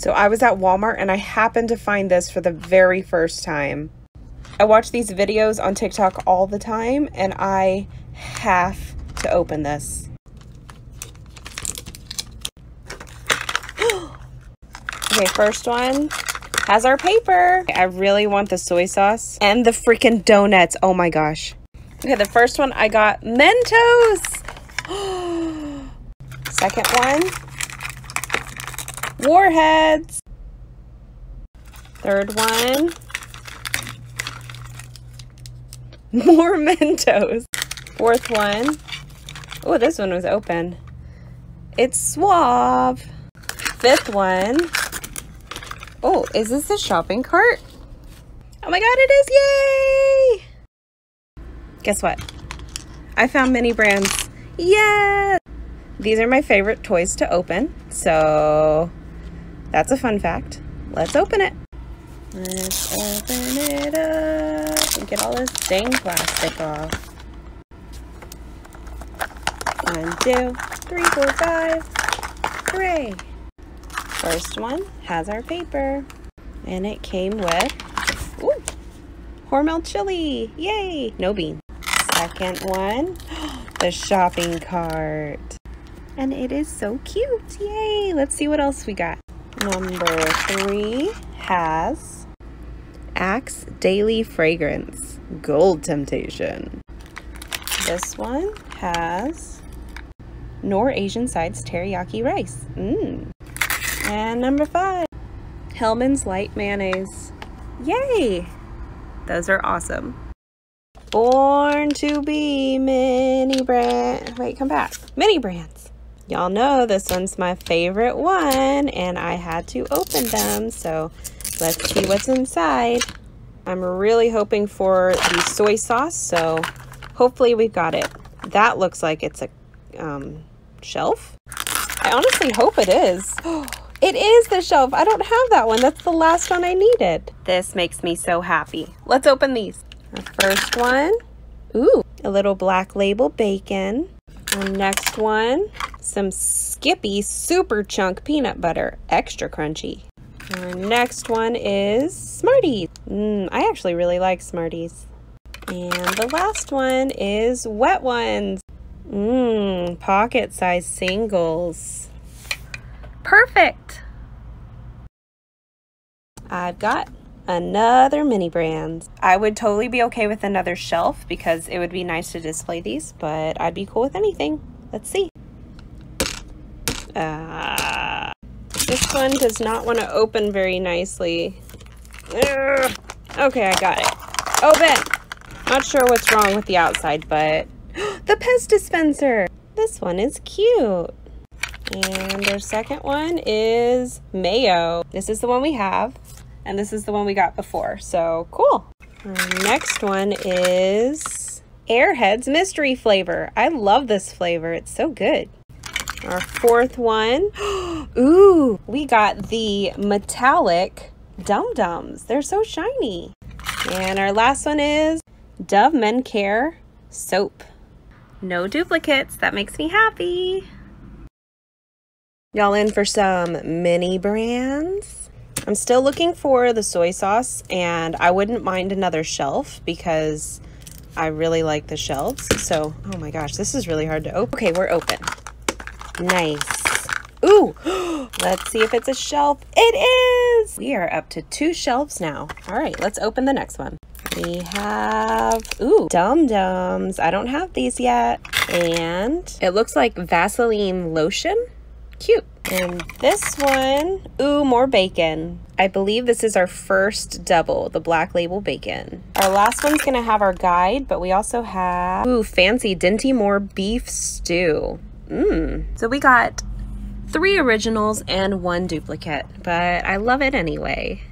So I was at Walmart and I happened to find this for the very first time. I watch these videos on TikTok all the time and I have to open this. Okay, first one has our paper. I really want the soy sauce and the freaking donuts. Oh my gosh. Okay, the first one I got Mentos. Second one, Warheads. Third one, more Mentos. Fourth one, oh, this one was open. It's Suave. Fifth one, oh, is this the shopping cart? Oh my God, it is, yay! Guess what? I found Mini Brands, yeah! These are my favorite toys to open, so that's a fun fact. Let's open it. Let's open it up and get all this dang plastic off. 1, 2, 3, 4, 5, hooray! First one has our paper, and it came with, ooh, Hormel chili, yay, no bean. Second one, the shopping cart, and it is so cute, yay. Let's see what else we got. Number 3 has AXE Daily Fragrance, Gold Temptation. This one has Nor Asian Sides Teriyaki Rice, mmm. And number 5, Hellman's Light Mayonnaise. Yay! Those are awesome. Born to be Mini Brands. Wait, come back. Mini Brands. Y'all know this one's my favorite one, and I had to open them, so let's see what's inside. I'm really hoping for the soy sauce, so hopefully we've got it. That looks like it's a shelf. I honestly hope it is. It is the shelf. I don't have that one. That's the last one I needed. This makes me so happy. Let's open these. The first one, ooh, a little black label bacon. The next one, some Skippy Super Chunk Peanut Butter, extra crunchy. Our next one is Smarties. I actually really like Smarties. And the last one is Wet Ones. Pocket size singles. Perfect. I've got another Mini Brands. I would totally be okay with another shelf because it would be nice to display these, but I'd be cool with anything. Let's see. This one does not want to open very nicely. Ugh. Okay, I got it. Open. Not sure what's wrong with the outside, but the pest dispenser. This one is cute. And our second one is mayo. This is the one we have, and this is the one we got before, so cool. Our next one is Airhead's mystery flavor. I love this flavor, it's so good. Our fourth one, ooh, we got the metallic dum-dums. They're so shiny. And our last one is Dove Men Care soap. No duplicates, that makes me happy. Y'all in for some Mini Brands? I'm still looking for the soy sauce, and I wouldn't mind another shelf because I really like the shelves. So, oh my gosh, this is really hard to open. Okay, we're open. Nice. Ooh, let's see if it's a shelf. It is! We are up to 2 shelves now. All right, let's open the next one. We have, ooh, dum-dums. I don't have these yet. And it looks like Vaseline lotion. Cute. And this one, ooh, more bacon. I believe this is our first double, the black label bacon. Our last one's gonna have our guide, but we also have, ooh, fancy Dinty Moore beef stew. So we got 3 originals and 1 duplicate, but I love it anyway.